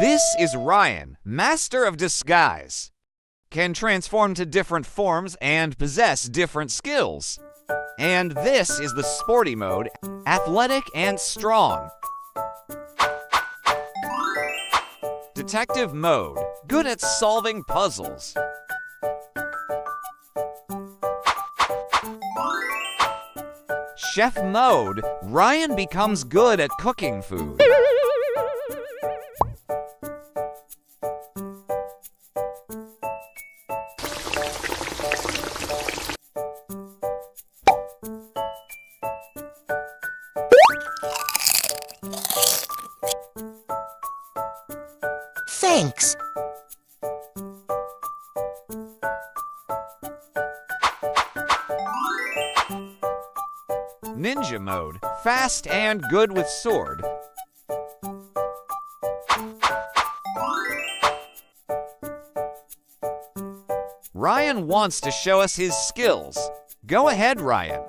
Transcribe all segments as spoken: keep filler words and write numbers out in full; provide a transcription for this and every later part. This is Ryan, Master of Disguise. Can transform to different forms and possess different skills. And this is the sporty mode, athletic and strong. Detective mode, good at solving puzzles. Chef mode, Ryan becomes good at cooking food. Thanks. Ninja mode, fast and good with sword. Ryan wants to show us his skills. Go ahead, Ryan.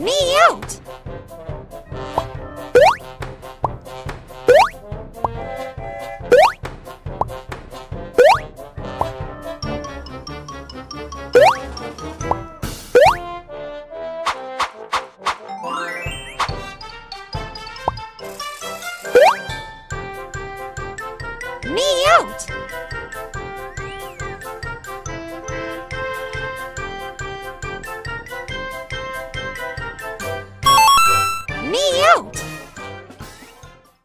Meowth! Meowth!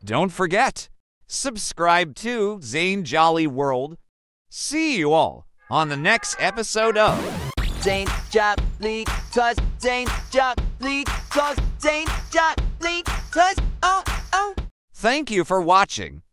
Don't forget, subscribe to Zayn Jolly World. See you all on the next episode of Zayn Jolly Toys, Zayn Jolly Toys, Zayn Jolly Toys, oh, oh. Thank you for watching.